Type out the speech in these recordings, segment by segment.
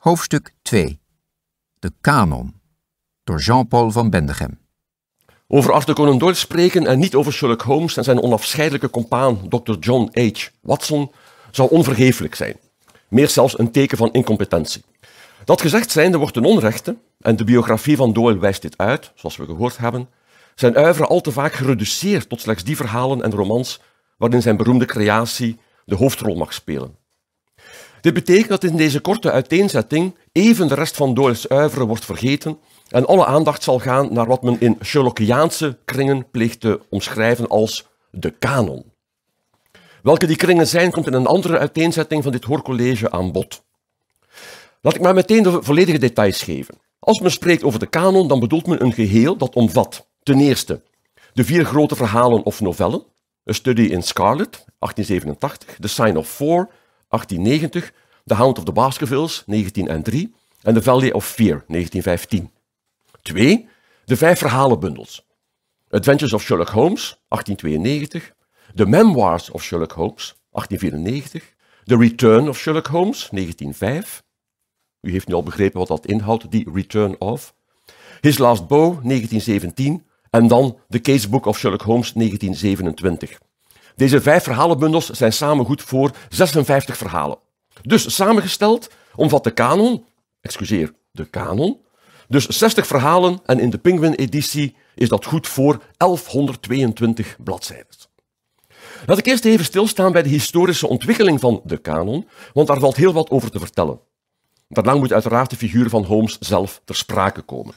Hoofdstuk 2. De Kanon. Door Jean-Paul van Bendegem. Over Arthur Conan Doyle spreken en niet over Sherlock Holmes en zijn onafscheidelijke compaan Dr. John H. Watson zou onvergeeflijk zijn. Meer zelfs een teken van incompetentie. Dat gezegd zijnde wordt ten onrechte, en de biografie van Doyle wijst dit uit, zoals we gehoord hebben, zijn oeuvre al te vaak gereduceerd tot slechts die verhalen en romans waarin zijn beroemde creatie de hoofdrol mag spelen. Dit betekent dat in deze korte uiteenzetting even de rest van Doyle's oeuvre wordt vergeten en alle aandacht zal gaan naar wat men in Sherlockiaanse kringen pleegt te omschrijven als de kanon. Welke die kringen zijn, komt in een andere uiteenzetting van dit hoorcollege aan bod. Laat ik maar meteen de volledige details geven. Als men spreekt over de kanon, dan bedoelt men een geheel dat omvat ten eerste de 4 grote verhalen of novellen, A Study in Scarlet, 1887, The Sign of Four, 1890, The Hound of the Baskervilles, 1903 en The Valley of Fear, 1915. 2. De 5 verhalenbundels. Adventures of Sherlock Holmes, 1892, The Memoirs of Sherlock Holmes, 1894, The Return of Sherlock Holmes, 1905. U heeft nu al begrepen wat dat inhoudt, die Return of. His Last Bow, 1917 en dan The Casebook of Sherlock Holmes, 1927. Deze 5 verhalenbundels zijn samen goed voor 56 verhalen. Dus samengesteld omvat de kanon, dus 60 verhalen en in de Penguin-editie is dat goed voor 1122 bladzijden. Laat ik eerst even stilstaan bij de historische ontwikkeling van de kanon, want daar valt heel wat over te vertellen. Daarna moet uiteraard de figuur van Holmes zelf ter sprake komen.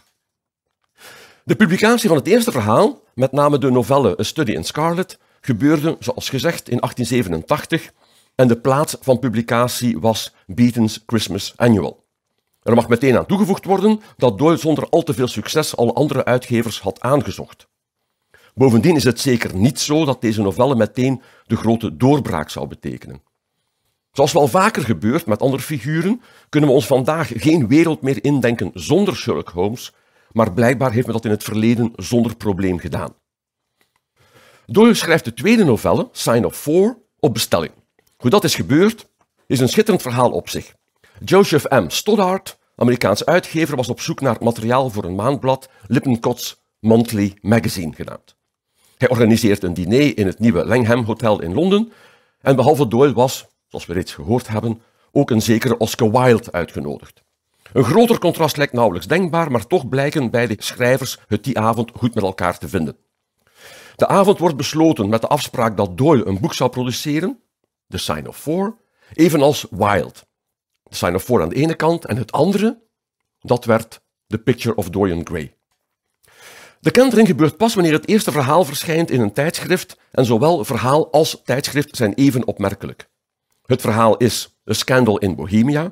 De publicatie van het eerste verhaal, met name de novelle A Study in Scarlet, gebeurde, zoals gezegd, in 1887 en de plaats van publicatie was Beaton's Christmas Annual. Er mag meteen aan toegevoegd worden dat Doyle zonder al te veel succes alle andere uitgevers had aangezocht. Bovendien is het zeker niet zo dat deze novelle meteen de grote doorbraak zou betekenen. Zoals wel vaker gebeurt met andere figuren, kunnen we ons vandaag geen wereld meer indenken zonder Sherlock Holmes, maar blijkbaar heeft men dat in het verleden zonder probleem gedaan. Doyle schrijft de tweede novelle, Sign of Four, op bestelling. Hoe dat is gebeurd, is een schitterend verhaal op zich. Joseph M. Stoddart, Amerikaans uitgever, was op zoek naar materiaal voor een maandblad, Lippincott's Monthly Magazine genaamd. Hij organiseert een diner in het nieuwe Langham Hotel in Londen en behalve Doyle was, zoals we reeds gehoord hebben, ook een zekere Oscar Wilde uitgenodigd. Een groter contrast lijkt nauwelijks denkbaar, maar toch blijken beide schrijvers het die avond goed met elkaar te vinden. De avond wordt besloten met de afspraak dat Doyle een boek zou produceren, The Sign of Four, evenals Wilde. The Sign of Four aan de ene kant en het andere, dat werd The Picture of Dorian Gray. De kentering gebeurt pas wanneer het eerste verhaal verschijnt in een tijdschrift en zowel verhaal als tijdschrift zijn even opmerkelijk. Het verhaal is A Scandal in Bohemia,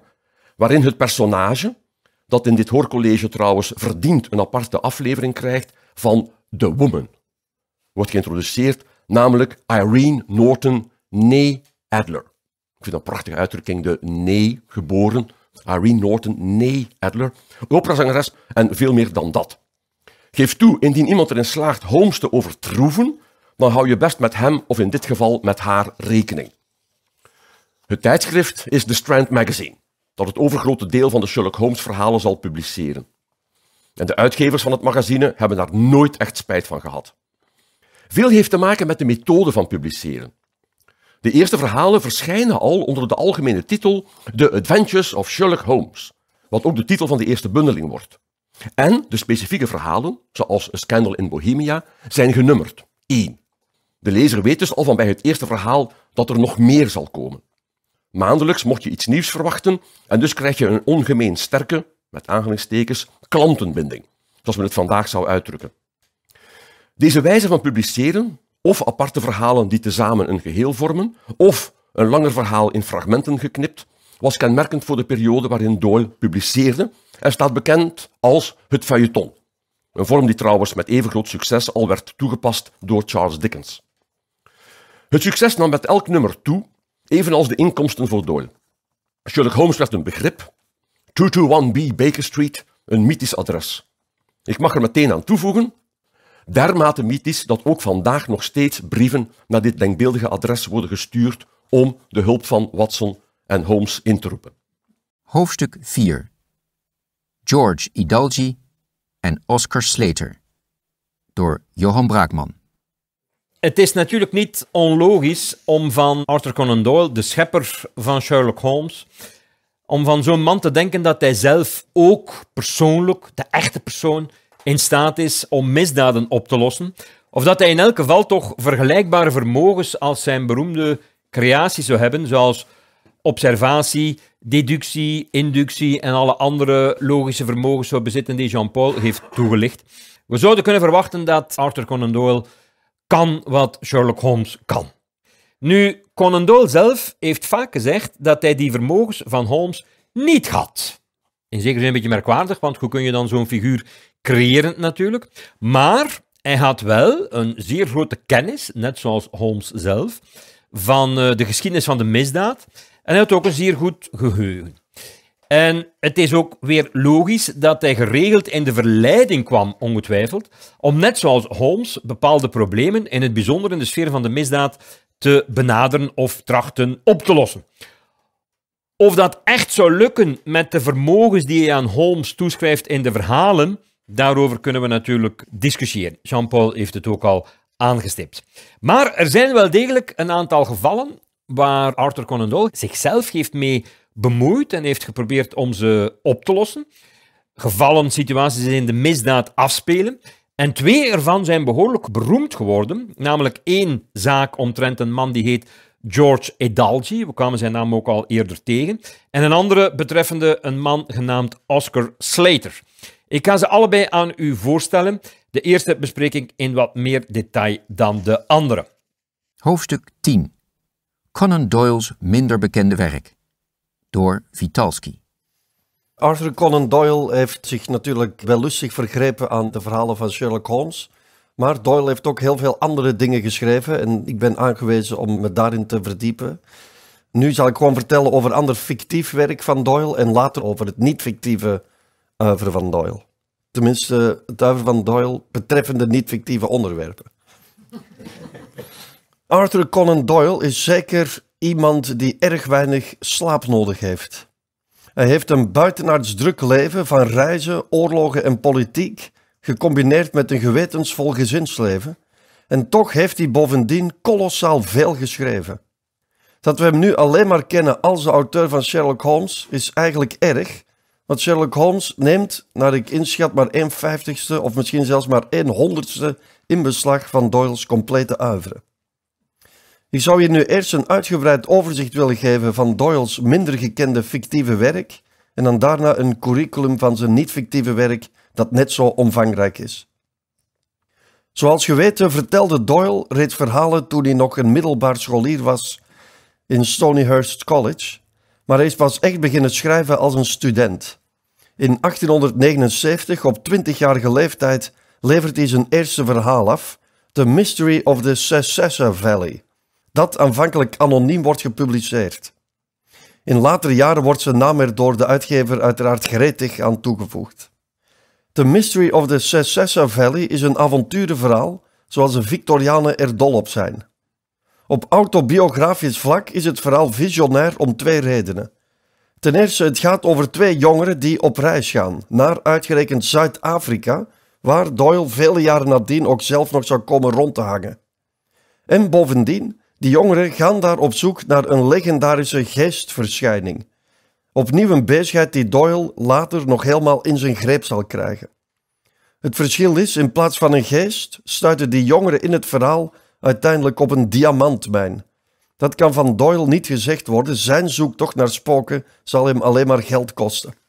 waarin het personage, dat in dit hoorcollege trouwens verdient een aparte aflevering krijgt, van The Woman wordt geïntroduceerd, namelijk Irene Norton, nee Adler. Ik vind dat een prachtige uitdrukking, de nee geboren, Irene Norton, nee Adler, operazangeres en veel meer dan dat. Geef toe, indien iemand erin slaagt Holmes te overtroeven, dan hou je best met hem of in dit geval met haar rekening. Het tijdschrift is The Strand Magazine, dat het overgrote deel van de Sherlock Holmes verhalen zal publiceren. En de uitgevers van het magazine hebben daar nooit echt spijt van gehad. Veel heeft te maken met de methode van publiceren. De eerste verhalen verschijnen al onder de algemene titel The Adventures of Sherlock Holmes, wat ook de titel van de eerste bundeling wordt. En de specifieke verhalen, zoals A Scandal in Bohemia, zijn genummerd. 1. De lezer weet dus al van bij het eerste verhaal dat er nog meer zal komen. Maandelijks mocht je iets nieuws verwachten en dus krijg je een ongemeen sterke, met aanhalingstekens, klantenbinding, zoals men het vandaag zou uitdrukken. Deze wijze van publiceren, of aparte verhalen die tezamen een geheel vormen, of een langer verhaal in fragmenten geknipt, was kenmerkend voor de periode waarin Doyle publiceerde en staat bekend als het feuilleton. Een vorm die trouwens met even groot succes al werd toegepast door Charles Dickens. Het succes nam met elk nummer toe, evenals de inkomsten voor Doyle. Sherlock Holmes werd een begrip, 221B Baker Street, een mythisch adres. Ik mag er meteen aan toevoegen, dermate mythisch dat ook vandaag nog steeds brieven naar dit denkbeeldige adres worden gestuurd om de hulp van Watson en Holmes in te roepen. Hoofdstuk 4. George Edalji en Oscar Slater. Door Johan Braeckman. Het is natuurlijk niet onlogisch om van Arthur Conan Doyle, de schepper van Sherlock Holmes, om van zo'n man te denken dat hij zelf ook persoonlijk, de echte persoon, in staat is om misdaden op te lossen. Of dat hij in elk geval toch vergelijkbare vermogens als zijn beroemde creatie zou hebben, zoals observatie, deductie, inductie en alle andere logische vermogens zou bezitten die Jean-Paul heeft toegelicht. We zouden kunnen verwachten dat Arthur Conan Doyle kan wat Sherlock Holmes kan. Nu, Conan Doyle zelf heeft vaak gezegd dat hij die vermogens van Holmes niet had. In zekere zin een beetje merkwaardig, want hoe kun je dan zo'n figuur creëren natuurlijk. Maar hij had wel een zeer grote kennis, net zoals Holmes zelf, van de geschiedenis van de misdaad. En hij had ook een zeer goed geheugen. En het is ook weer logisch dat hij geregeld in de verleiding kwam, ongetwijfeld, om net zoals Holmes bepaalde problemen, in het bijzonder in de sfeer van de misdaad, te benaderen of trachten op te lossen. Of dat echt zou lukken met de vermogens die hij aan Holmes toeschrijft in de verhalen, daarover kunnen we natuurlijk discussiëren. Jean-Paul heeft het ook al aangestipt. Maar er zijn wel degelijk een aantal gevallen waar Arthur Conan Doyle zichzelf heeft mee bemoeid en heeft geprobeerd om ze op te lossen. Gevallen, situaties die in de misdaad afspelen. En twee ervan zijn behoorlijk beroemd geworden. Namelijk één zaak omtrent een man die heet George Edalji. We kwamen zijn naam ook al eerder tegen. En een andere betreffende een man genaamd Oscar Slater. Ik ga ze allebei aan u voorstellen. De eerste bespreek ik in wat meer detail dan de andere. Hoofdstuk 10. Conan Doyle's minder bekende werk. Door Vitalski. Arthur Conan Doyle heeft zich natuurlijk wellustig vergrepen aan de verhalen van Sherlock Holmes. Maar Doyle heeft ook heel veel andere dingen geschreven en ik ben aangewezen om me daarin te verdiepen. Nu zal ik gewoon vertellen over ander fictief werk van Doyle en later over het niet-fictieve oeuvre van Doyle. Tenminste, het oeuvre van Doyle betreffende niet-fictieve onderwerpen. Arthur Conan Doyle is zeker iemand die erg weinig slaap nodig heeft. Hij heeft een buitenaards druk leven van reizen, oorlogen en politiek, gecombineerd met een gewetensvol gezinsleven. En toch heeft hij bovendien kolossaal veel geschreven. Dat we hem nu alleen maar kennen als de auteur van Sherlock Holmes is eigenlijk erg, want Sherlock Holmes neemt, naar ik inschat, maar 1/50ste of misschien zelfs maar 1/100ste in beslag van Doyle's complete oeuvre. Ik zou je nu eerst een uitgebreid overzicht willen geven van Doyle's minder gekende fictieve werk en dan daarna een curriculum van zijn niet-fictieve werk dat net zo omvangrijk is. Zoals geweten vertelde Doyle reeds verhalen toen hij nog een middelbaar scholier was in Stonyhurst College, maar hij is pas echt beginnen schrijven als een student. In 1879, op 20-jarige leeftijd, levert hij zijn eerste verhaal af, The Mystery of the Sasassa Valley, dat aanvankelijk anoniem wordt gepubliceerd. In latere jaren wordt zijn naam er door de uitgever uiteraard gretig aan toegevoegd. The Mystery of the Sasassa Valley is een avonturenverhaal zoals de Victorianen er dol op zijn. Op autobiografisch vlak is het verhaal visionair om twee redenen. Ten eerste, het gaat over twee jongeren die op reis gaan, naar uitgerekend Zuid-Afrika, waar Doyle vele jaren nadien ook zelf nog zou komen rond te hangen. En bovendien, die jongeren gaan daar op zoek naar een legendarische geestverschijning. Opnieuw een bezigheid die Doyle later nog helemaal in zijn greep zal krijgen. Het verschil is, in plaats van een geest, stuiten die jongeren in het verhaal uiteindelijk op een diamantmijn. Dat kan van Doyle niet gezegd worden, zijn zoektocht naar spoken zal hem alleen maar geld kosten.